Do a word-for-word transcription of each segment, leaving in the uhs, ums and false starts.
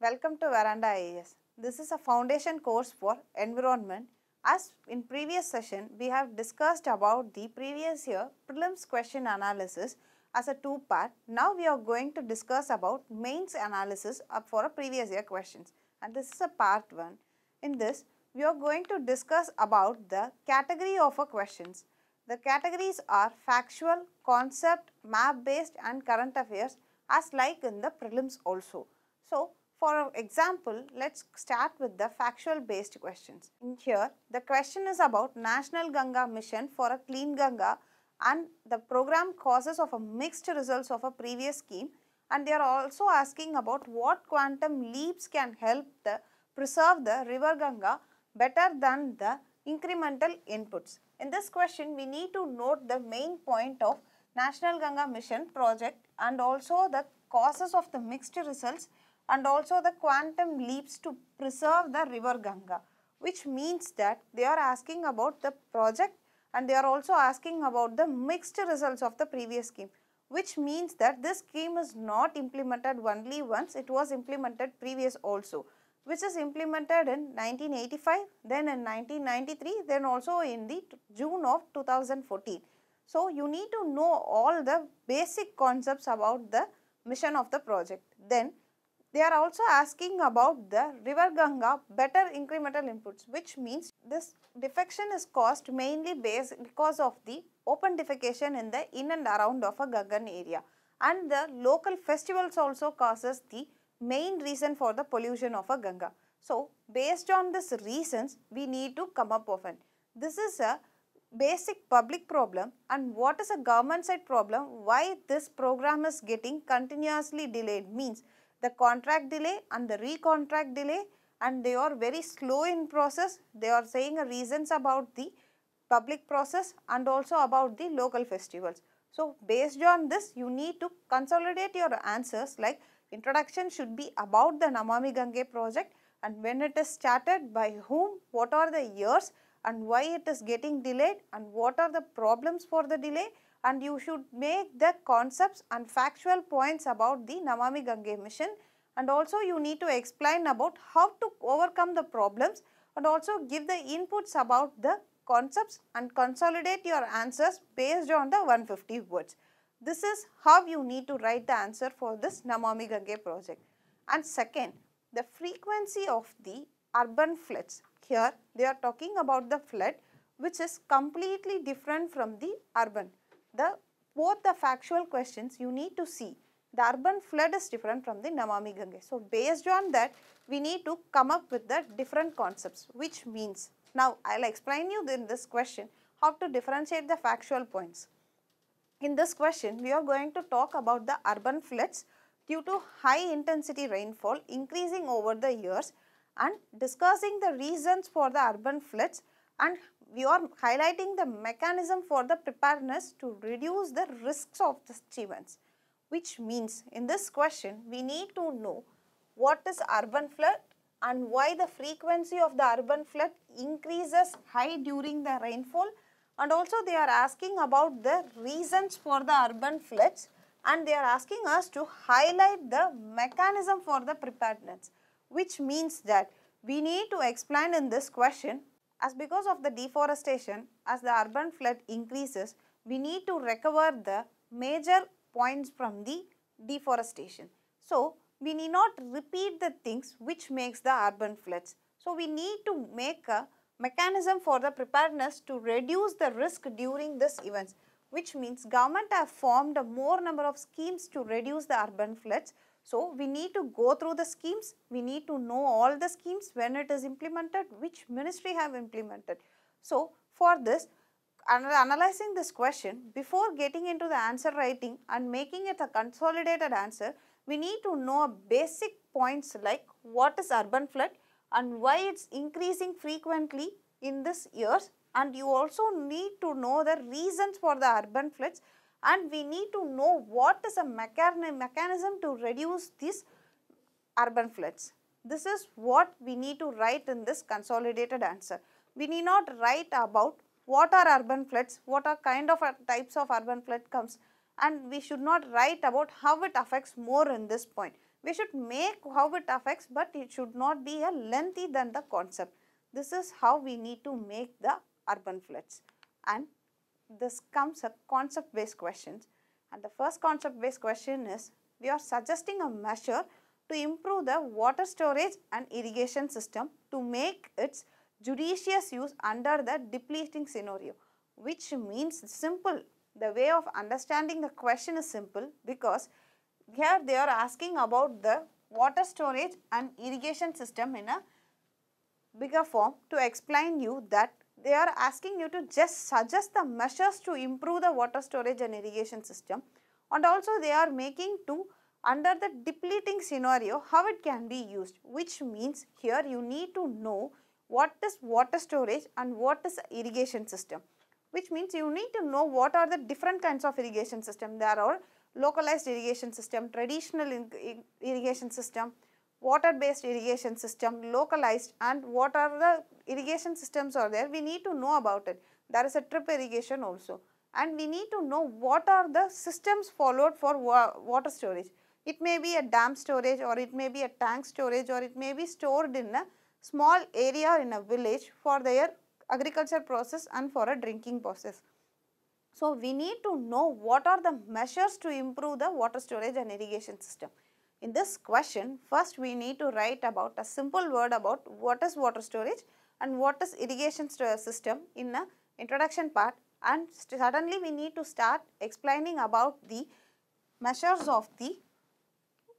Welcome to Veranda I A S. This is a foundation course for environment. As in previous session, we have discussed about the previous year prelims question analysis as a two-part. Now we are going to discuss about mains analysis for a previous year questions, and this is a part one. In this, we are going to discuss about the category of a questions. The categories are factual, concept, map-based and current affairs, as like in the prelims also. So, for example, let's start with the factual based questions. In here, the question is about National Ganga Mission for a Clean Ganga and the program causes of a mixed results of a previous scheme, and they are also asking about what quantum leaps can help the preserve the river Ganga better than the incremental inputs. In this question, we need to note the main point of National Ganga Mission project and also the causes of the mixed results and also the quantum leaps to preserve the river Ganga, which means that they are asking about the project and they are also asking about the mixed results of the previous scheme, which means that this scheme is not implemented only once, it was implemented previous also, which is implemented in nineteen eighty-five, then in nineteen ninety-three, then also in the June of two thousand fourteen. So you need to know all the basic concepts about the mission of the project. Then they are also asking about the river Ganga better incremental inputs, which means this defection is caused mainly based because of the open defecation in the in and around of a Gangan area, and the local festivals also causes the main reason for the pollution of a Ganga. So based on these reasons, we need to come up with it. This is a basic public problem, and what is a government side problem, why this program is getting continuously delayed means the contract delay and the recontract delay, and they are very slow in process. They are saying reasons about the public process and also about the local festivals. So based on this, you need to consolidate your answers, like introduction should be about the Namami Gange project and when it is started, by whom, what are the years and why it is getting delayed and what are the problems for the delay, and you should make the concepts and factual points about the Namami Gange mission, and also you need to explain about how to overcome the problems and also give the inputs about the concepts and consolidate your answers based on the one hundred fifty words. This is how you need to write the answer for this Namami Gange project. And second, the frequency of the urban floods. Here they are talking about the flood, which is completely different from the urban. The both the factual questions you need to see the urban flood is different from the Namami Gange. So based on that, we need to come up with the different concepts, which means now I'll explain you in this question how to differentiate the factual points. In this question, we are going to talk about the urban floods due to high intensity rainfall increasing over the years and discussing the reasons for the urban floods, and we are highlighting the mechanism for the preparedness to reduce the risks of the events, which means in this question we need to know what is urban flood and why the frequency of the urban flood increases high during the rainfall, and also they are asking about the reasons for the urban floods and they are asking us to highlight the mechanism for the preparedness, which means that we need to explain in this question as because of the deforestation, as the urban flood increases, we need to recover the major points from the deforestation. So we need not repeat the things which makes the urban floods. So we need to make a mechanism for the preparedness to reduce the risk during this events, which means government have formed a more number of schemes to reduce the urban floods. So we need to go through the schemes, we need to know all the schemes, when it is implemented, which ministry have implemented. So for this, analyzing this question, before getting into the answer writing and making it a consolidated answer, we need to know basic points like what is urban flood and why it's increasing frequently in this years, and you also need to know the reasons for the urban floods, and we need to know what is a mechanism to reduce these urban floods. This is what we need to write in this consolidated answer. We need not write about what are urban floods, what are kind of types of urban flood comes, and we should not write about how it affects more in this point. We should make how it affects, but it should not be a lengthy than the concept. This is how we need to make the urban floods, and this comes up concept based questions. And the first concept based question is, we are suggesting a measure to improve the water storage and irrigation system to make its judicious use under the depleting scenario, which means simple. The way of understanding the question is simple, because here they are asking about the water storage and irrigation system in a bigger form to explain you that they are asking you to just suggest the measures to improve the water storage and irrigation system, and also they are making to under the depleting scenario how it can be used, which means here you need to know what is water storage and what is irrigation system, which means you need to know what are the different kinds of irrigation system. There are localized irrigation system, traditional irrigation system, water based irrigation system, localized, and what are the irrigation systems are there. We need to know about it. There is a drip irrigation also, and we need to know what are the systems followed for wa water storage. It may be a dam storage, or it may be a tank storage, or it may be stored in a small area in a village for their agriculture process and for a drinking process. So we need to know what are the measures to improve the water storage and irrigation system. In this question, first we need to write about a simple word about what is water storage and what is irrigation system in the introduction part, and suddenly we need to start explaining about the measures of the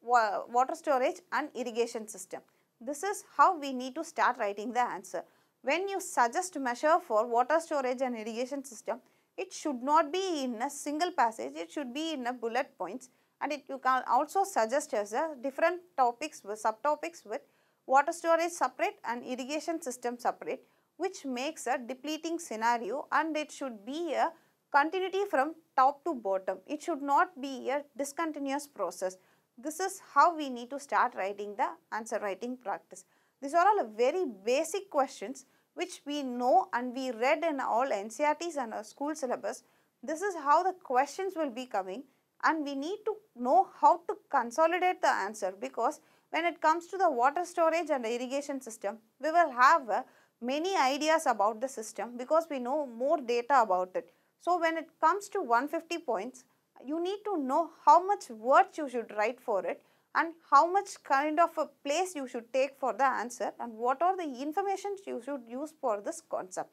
water storage and irrigation system. This is how we need to start writing the answer. When you suggest measure for water storage and irrigation system, it should not be in a single passage, it should be in a bullet points, and it you can also suggest as a different topics with subtopics with water storage separate and irrigation system separate, which makes a depleting scenario, and it should be a continuity from top to bottom. It should not be a discontinuous process. This is how we need to start writing the answer writing practice. These are all very basic questions which we know and we read in all N C R Ts and our school syllabus. This is how the questions will be coming, and we need to know how to consolidate the answer, because when it comes to the water storage and irrigation system, we will have uh, many ideas about the system because we know more data about it. So when it comes to one hundred fifty points, you need to know how much words you should write for it, and how much kind of a place you should take for the answer, and what are the information you should use for this concept.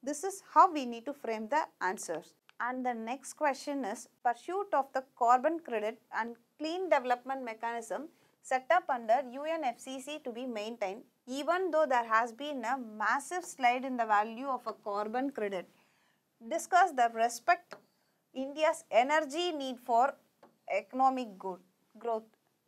This is how we need to frame the answers. And the next question is, pursuit of the carbon credit and clean development mechanism set up under U N F C C C to be maintained, even though there has been a massive slide in the value of a carbon credit. Discuss the respect India's energy need for economic good, growth.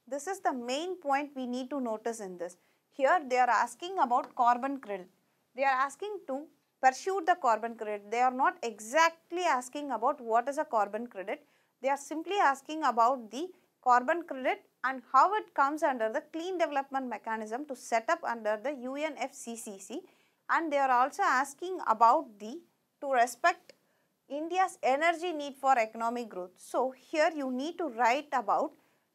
This is the main point we need to notice in this. Here they are asking about carbon credit. They are asking to pursue the carbon credit. They are not exactly asking about what is a carbon credit. They are simply asking about the carbon credit and how it comes under the clean development mechanism to set up under the U N F C C C, and they are also asking about the to respect India's energy need for economic growth. So here you need to write about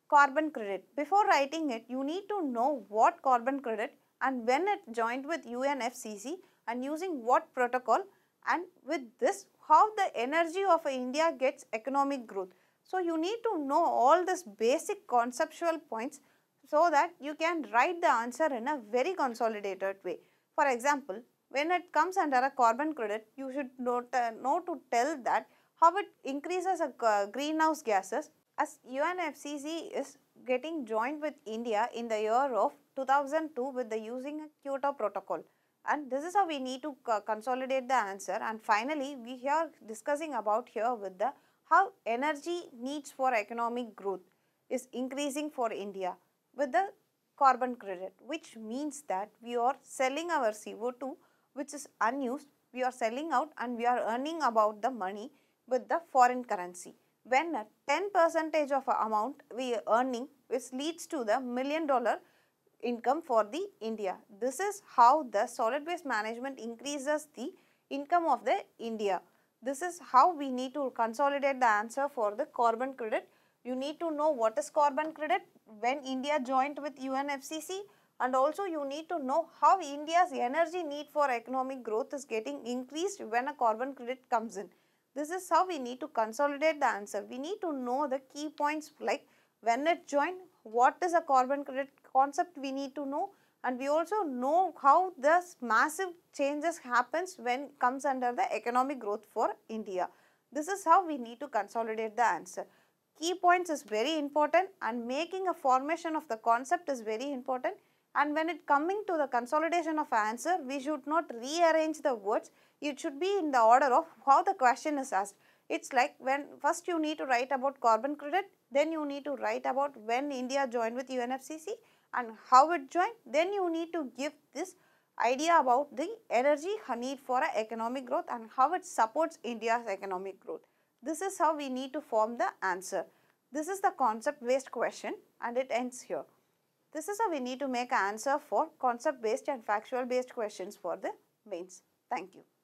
carbon credit. Before writing it, you need to know what carbon credit and when it joined with U N F C C C and using what protocol, and with this how the energy of India gets economic growth. So you need to know all these basic conceptual points so that you can write the answer in a very consolidated way. For example, when it comes under a carbon credit, you should note, uh, know to tell that how it increases a, uh, greenhouse gases. As U N F C C C is getting joined with India in the year of two thousand two with the using a Kyoto Protocol, and this is how we need to uh, consolidate the answer. And finally, we are discussing about here with the how energy needs for economic growth is increasing for India with the carbon credit, which means that we are selling our C O two which is unused, we are selling out, and we are earning about the money with the foreign currency. When a ten percentage of amount we are earning, which leads to the million dollar income for the India. This is how the solid waste management increases the income of the India. This is how we need to consolidate the answer for the carbon credit. You need to know what is carbon credit, when India joined with U N F C C C, and also you need to know how India's energy need for economic growth is getting increased when a carbon credit comes in. This is how we need to consolidate the answer. We need to know the key points like when it joined, what is a carbon credit concept we need to know, and we also know how this massive changes happens when it comes under the economic growth for India. This is how we need to consolidate the answer. Key points is very important, and making a formation of the concept is very important. And when it coming to the consolidation of answer, we should not rearrange the words. It should be in the order of how the question is asked. It's like when first you need to write about carbon credit, then you need to write about when India joined with U N F C C C and how it joined. Then you need to give this idea about the energy need for a economic growth and how it supports India's economic growth. This is how we need to form the answer. This is the concept-based question and it ends here. This is how we need to make an answer for concept-based and factual-based questions for the mains. Thank you.